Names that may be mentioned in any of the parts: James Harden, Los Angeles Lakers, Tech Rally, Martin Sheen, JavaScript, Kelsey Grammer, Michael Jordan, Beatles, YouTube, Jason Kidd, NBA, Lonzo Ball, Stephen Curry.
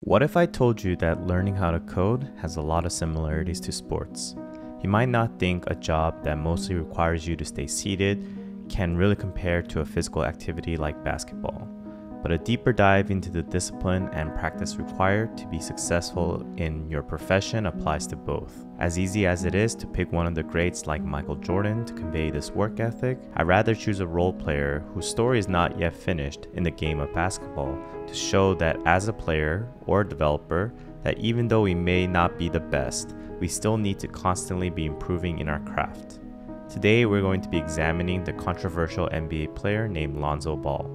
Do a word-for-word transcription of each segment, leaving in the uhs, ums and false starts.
What if I told you that learning how to code has a lot of similarities to sports? You might not think a job that mostly requires you to stay seated can really compare to a physical activity like basketball, but a deeper dive into the discipline and practice required to be successful in your profession applies to both. As easy as it is to pick one of the greats like Michael Jordan to convey this work ethic, I'd rather choose a role player whose story is not yet finished in the game of basketball to show that as a player or a developer, that even though we may not be the best, we still need to constantly be improving in our craft. Today, we're going to be examining the controversial N B A player named Lonzo Ball.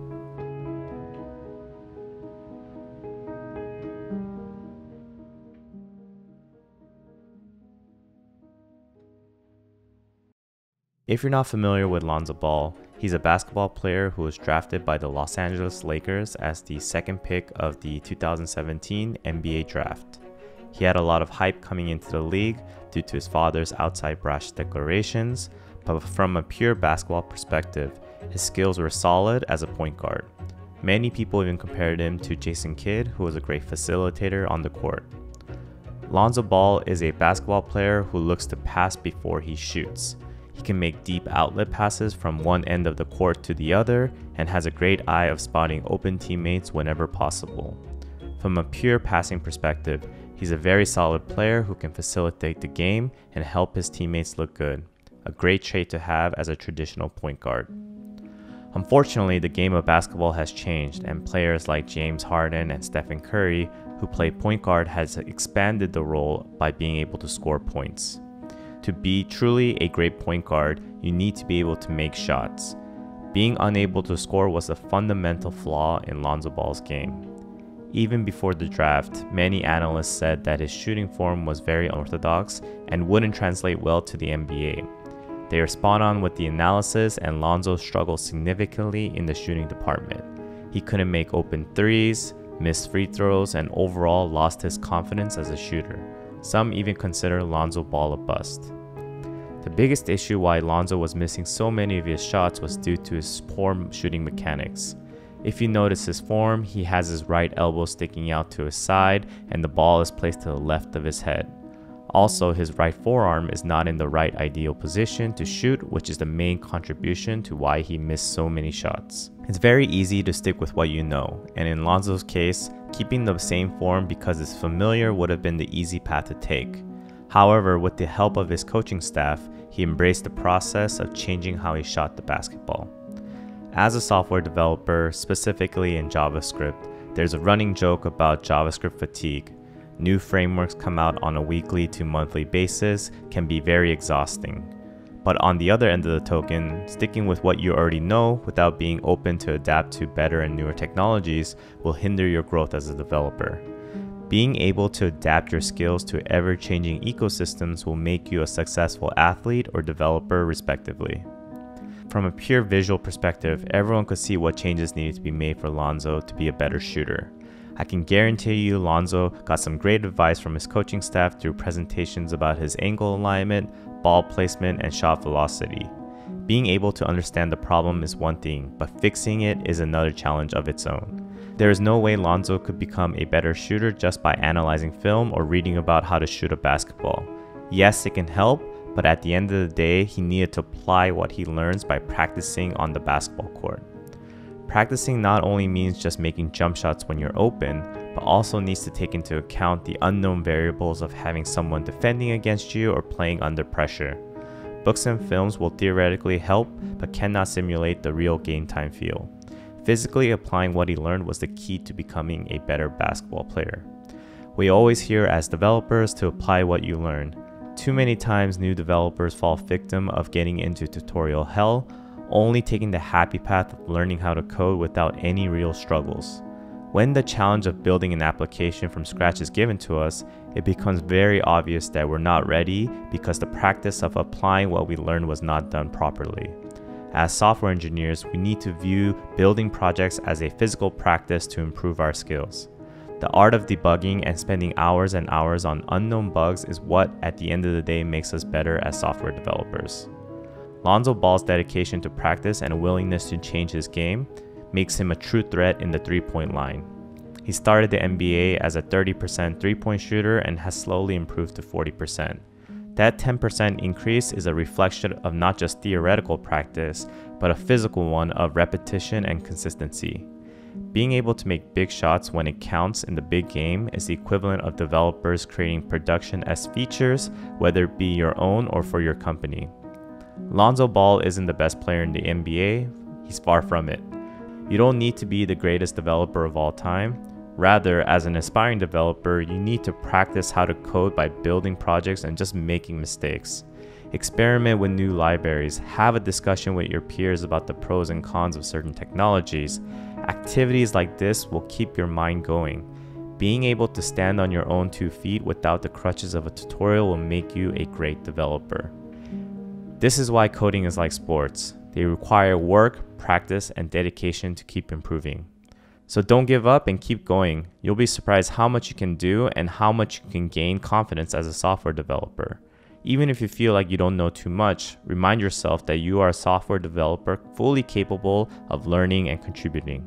If you're not familiar with Lonzo Ball, he's a basketball player who was drafted by the Los Angeles Lakers as the second pick of the two thousand seventeen N B A draft. He had a lot of hype coming into the league due to his father's outside brash declarations, but from a pure basketball perspective, his skills were solid as a point guard. Many people even compared him to Jason Kidd, who was a great facilitator on the court. Lonzo Ball is a basketball player who looks to pass before he shoots. He can make deep outlet passes from one end of the court to the other and has a great eye of spotting open teammates whenever possible. From a pure passing perspective, he's a very solid player who can facilitate the game and help his teammates look good, a great trait to have as a traditional point guard. Unfortunately, the game of basketball has changed and players like James Harden and Stephen Curry, who play point guard, has expanded the role by being able to score points. To be truly a great point guard, you need to be able to make shots. Being unable to score was a fundamental flaw in Lonzo Ball's game. Even before the draft, many analysts said that his shooting form was very unorthodox and wouldn't translate well to the N B A. They are spot on with the analysis, and Lonzo struggled significantly in the shooting department. He couldn't make open threes, missed free throws, and overall lost his confidence as a shooter. Some even consider Lonzo Ball a bust. The biggest issue why Lonzo was missing so many of his shots was due to his poor shooting mechanics. If you notice his form, he has his right elbow sticking out to his side and the ball is placed to the left of his head. Also, his right forearm is not in the right ideal position to shoot, which is the main contribution to why he missed so many shots. It's very easy to stick with what you know, and in Lonzo's case, keeping the same form because it's familiar would have been the easy path to take. However, with the help of his coaching staff, he embraced the process of changing how he shot the basketball. As a software developer, specifically in JavaScript, there's a running joke about JavaScript fatigue. New frameworks come out on a weekly to monthly basis can be very exhausting. But on the other end of the token, sticking with what you already know without being open to adapt to better and newer technologies will hinder your growth as a developer. Being able to adapt your skills to ever-changing ecosystems will make you a successful athlete or developer, respectively. From a pure visual perspective, everyone could see what changes needed to be made for Lonzo to be a better shooter. I can guarantee you Lonzo got some great advice from his coaching staff through presentations about his angle alignment, ball placement, and shot velocity. Being able to understand the problem is one thing, but fixing it is another challenge of its own. There is no way Lonzo could become a better shooter just by analyzing film or reading about how to shoot a basketball. Yes, it can help, but at the end of the day, he needed to apply what he learns by practicing on the basketball court. Practicing not only means just making jump shots when you're open, but also needs to take into account the unknown variables of having someone defending against you or playing under pressure. Books and films will theoretically help, but cannot simulate the real game time feel. Physically applying what he learned was the key to becoming a better basketball player. We always hear as developers to apply what you learn. Too many times new developers fall victim of getting into tutorial hell, only taking the happy path of learning how to code without any real struggles. When the challenge of building an application from scratch is given to us, it becomes very obvious that we're not ready because the practice of applying what we learned was not done properly. As software engineers, we need to view building projects as a physical practice to improve our skills. The art of debugging and spending hours and hours on unknown bugs is what, at the end of the day, makes us better as software developers. Lonzo Ball's dedication to practice and willingness to change his game makes him a true threat in the three-point line. He started the N B A as a thirty percent three-point shooter and has slowly improved to forty percent. That ten percent increase is a reflection of not just theoretical practice, but a physical one of repetition and consistency. Being able to make big shots when it counts in the big game is the equivalent of developers creating production as features, whether it be your own or for your company. Lonzo Ball isn't the best player in the N B A, he's far from it. You don't need to be the greatest developer of all time. Rather, as an aspiring developer, you need to practice how to code by building projects and just making mistakes. Experiment with new libraries, have a discussion with your peers about the pros and cons of certain technologies. Activities like this will keep your mind going. Being able to stand on your own two feet without the crutches of a tutorial will make you a great developer. This is why coding is like sports. They require work, practice, and dedication to keep improving. So don't give up and keep going. You'll be surprised how much you can do and how much you can gain confidence as a software developer. Even if you feel like you don't know too much, remind yourself that you are a software developer fully capable of learning and contributing.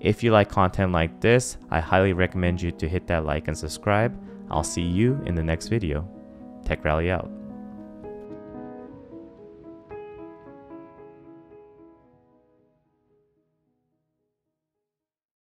If you like content like this, I highly recommend you to hit that like and subscribe. I'll see you in the next video. Tech Rally out.